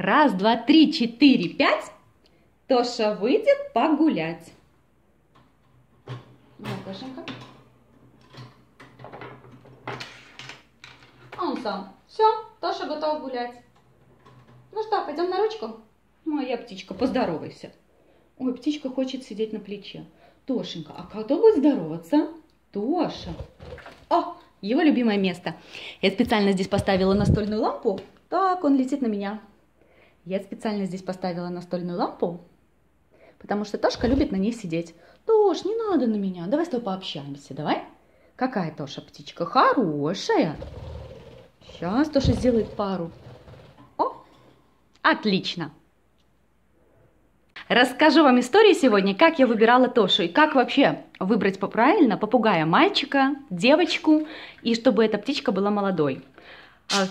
Раз, два, три, четыре, пять. Тоша выйдет погулять. Да, Тошенька. А он сам. Все, Тоша готов гулять. Ну что, пойдем на ручку? Моя птичка, поздоровайся. Ой, птичка хочет сидеть на плече. Тошенька, а кто будет здороваться? Тоша. О, его любимое место. Я специально здесь поставила настольную лампу. Так, он летит на меня. Я специально здесь поставила настольную лампу, потому что Тошка любит на ней сидеть. Тош, не надо на меня. Давай с тобой пообщаемся, давай. Какая Тоша птичка? Хорошая. Сейчас Тоша сделает пару. О, отлично. Расскажу вам историю сегодня, как я выбирала Тошу и как вообще выбрать правильно попугая мальчика, девочку, и чтобы эта птичка была молодой.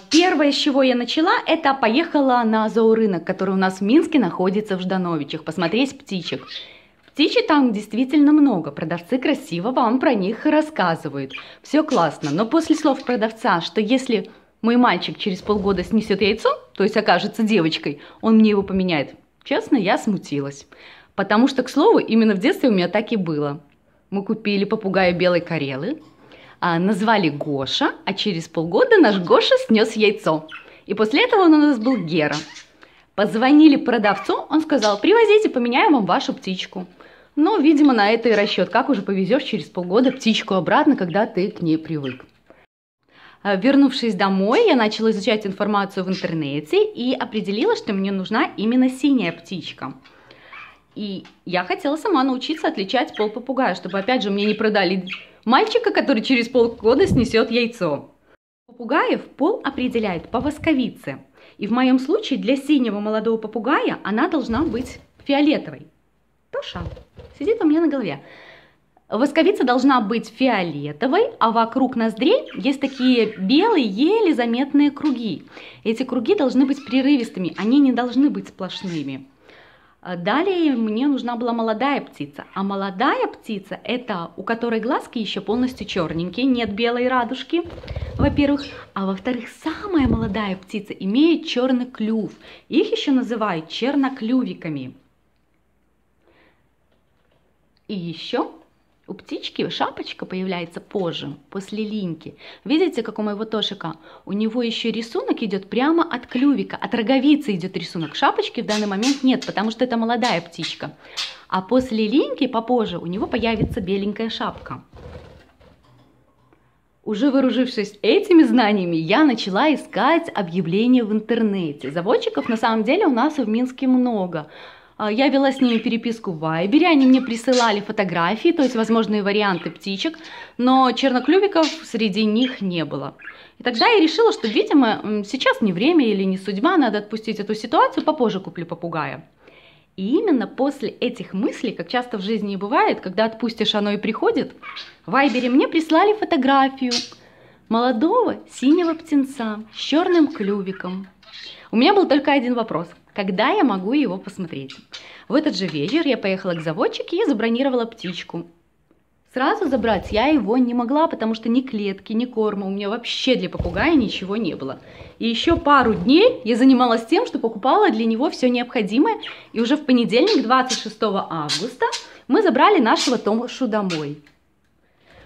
Первое, с чего я начала, это поехала на зоорынок, который у нас в Минске находится в Ждановичах, посмотреть птичек. Птичек там действительно много, продавцы красиво вам про них рассказывают. Все классно, но после слов продавца, что если мой мальчик через полгода снесет яйцо, то есть окажется девочкой, он мне его поменяет. Честно, я смутилась, потому что, к слову, именно в детстве у меня так и было. Мы купили попугая белой Карелы, назвали Гоша, а через полгода наш Гоша снес яйцо. И после этого он у нас был Гера. Позвонили продавцу, он сказал: привозите, поменяем вам вашу птичку. Но, видимо, на это и расчет, как уже повезешь через полгода птичку обратно, когда ты к ней привык. Вернувшись домой, я начала изучать информацию в интернете и определила, что мне нужна именно синяя птичка. И я хотела сама научиться отличать пол попугая, чтобы, опять же, мне не продали мальчика, который через полгода снесет яйцо. Попугаев пол определяет по восковице. И в моем случае для синего молодого попугая она должна быть фиолетовой. Тоша сидит у меня на голове. Восковица должна быть фиолетовой, а вокруг ноздрей есть такие белые, еле заметные круги. Эти круги должны быть прерывистыми, они не должны быть сплошными. Далее мне нужна была молодая птица. А молодая птица – это у которой глазки еще полностью черненькие, нет белой радужки, во-первых. А во-вторых, самая молодая птица имеет черный клюв. Их еще называют черноклювиками. И еще... У птички шапочка появляется позже, после линьки. Видите, как у моего Тошика? У него еще рисунок идет прямо от клювика, от роговицы идет рисунок. Шапочки в данный момент нет, потому что это молодая птичка. А после линьки, попозже, у него появится беленькая шапка. Уже вооружившись этими знаниями, я начала искать объявления в интернете. Заводчиков на самом деле у нас в Минске много. Я вела с ними переписку в Вайбере, они мне присылали фотографии, то есть возможные варианты птичек, но черноклювиков среди них не было. И тогда я решила, что, видимо, сейчас не время или не судьба, надо отпустить эту ситуацию, попозже куплю попугая. И именно после этих мыслей, как часто в жизни и бывает, когда отпустишь, оно и приходит, в Вайбере мне прислали фотографию молодого синего птенца с черным клювиком. У меня был только один вопрос. Когда я могу его посмотреть? В этот же вечер я поехала к заводчике и забронировала птичку. Сразу забрать я его не могла, потому что ни клетки, ни корма у меня вообще для попугая ничего не было. И еще пару дней я занималась тем, что покупала для него все необходимое. И уже в понедельник, 26 августа, мы забрали нашего Тошу домой.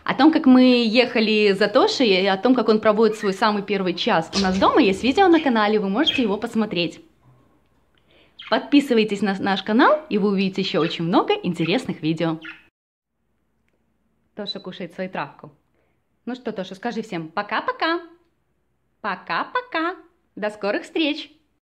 О том, как мы ехали за Тошей, и о том, как он проводит свой самый первый час у нас дома, есть видео на канале, вы можете его посмотреть. Подписывайтесь на наш канал, и вы увидите еще очень много интересных видео. Тоша кушает свою травку. Ну что, Тоша, скажи всем пока-пока. Пока-пока. До скорых встреч.